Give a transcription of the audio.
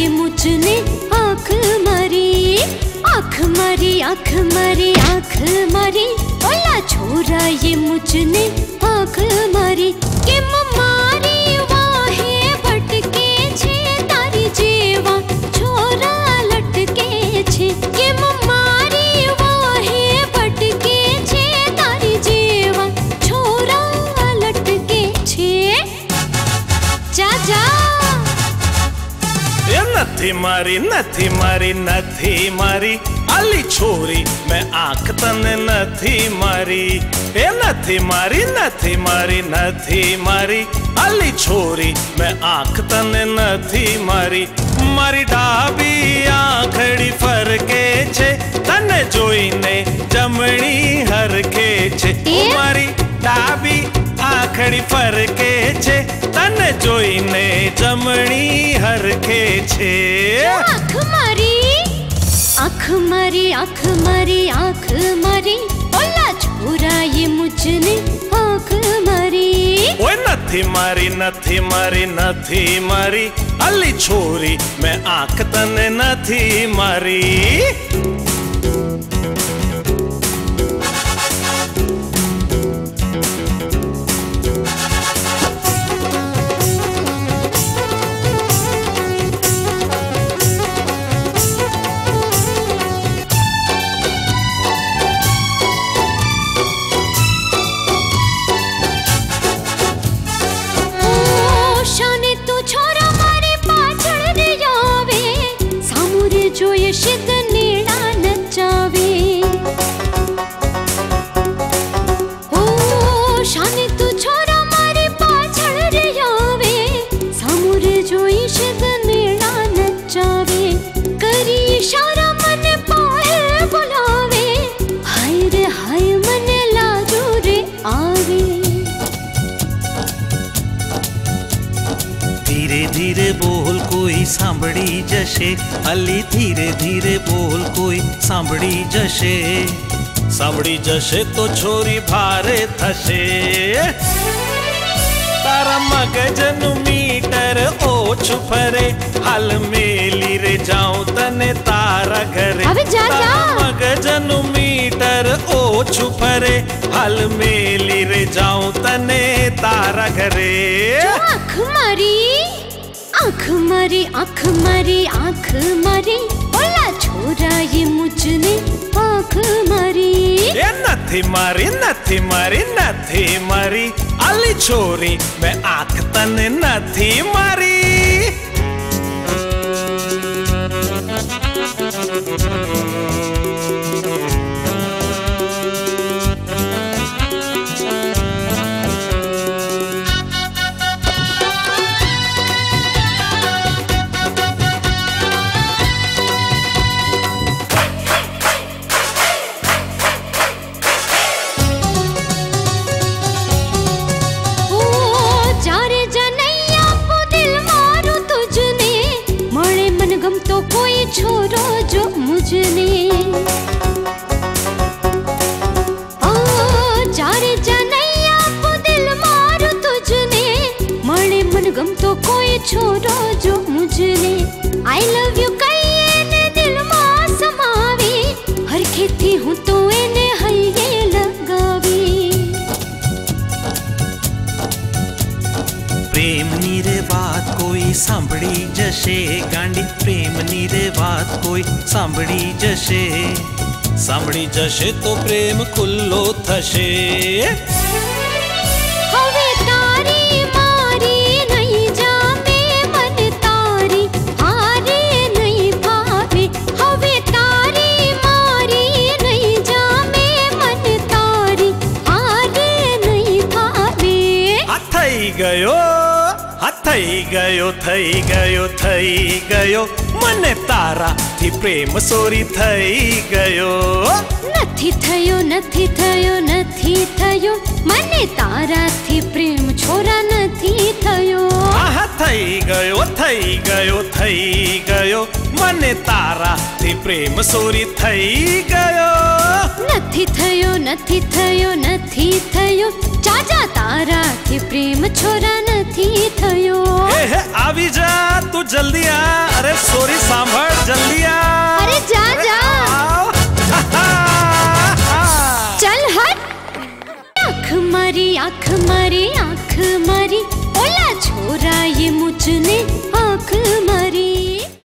कि मुझने आँख मारी, आँख मारी, आँख मारी, आँख मारी, भला छोरा ये मुझने आँख मारी कि मारी वाहे भटके छे तारी जेवा छोरा लटके छे कि मारी वाहे भटके छे तारी जेवा छोरा लटके छे। जा जा नथी मारी, नथी मारी, नथी मारी आली छोरी मैं आँख तने नथी मारी, ए नथी मारी, नथी मारी, नथी मारी आली छोरी मैं आँख तने नथी मारी। मारी डाबी आँखड़ी फरके छे तने जोईने जमणी हरके छे, मारी डाबी आँखड़ी फरके छे तने जोईने जमणी हरके छे। आँख मारी, आँख मारी, आँख मारी, आँख मारी भला छोरा ये मुझने आँख मारी। ओए नथी मारी, नथी मारी, नथी मारी अली छोरी मैं आँख तने नथी मारी। धीरे बोल कोई सांभड़ी जशे अली, धीरे धीरे बोल कोई सांभड़ी जशे, सांभड़ी जशे तो छोरी भारे थशे। तारा मगजनु मीटर ओछ फरे हाल मेली रे जाऊं तने तारा घरे, तारा मगजनु मीटर ओछ फरे हाल मेली रे जाऊं तने तारा घरे। आँख मारी, आँख मारी, आँख मारी, आँख मारी भला छोरा ये मुझने आँख मारी। ए नथी मारी, नथी मारी, नथी मारी आली छोरी मैं आँख तने नथी मारी। छोरो जो मुझने ओ जारे जनैया को दिल मारू तुझने मणे मनगम तो कोई छोरो जो मुझने। आई लव यू कहिए ने दिल मां समावे हर खेती हूँ तो एने हये लगावे। प्रेम नीरे बात कोई सांभड़ी जशे गांडी, प्रेम नीरे बात कोई सांभड़ी जशे, सांभड़ी जशे तो प्रेम खुल्लो थशे। हवे तारी मारी नहीं जामे मन तारी हारे नहीं भावे, हवे तारी मारी नहीं जामे मन तारी हारे नहीं भावे। हथई गयो, थई गयो, थई गयो, थई गयो मने तारा थी प्रेम सोरी थई गयो। नथी थयो, नथी थयो, नथी थयो मने तारा थी प्रेम छोरा नथी थयो। आहा थई गयो, थई गयो, थई गयो मने तारा थी प्रेम सोरी थई गयो। नथी थयो, नथी थयो, नथी थयो जाजा तारा के प्रेम छोरा नथी थयो। आवी जा तू जल्दी आ। अरे सॉरी सांभर जल्दी आ। अरे जा जा।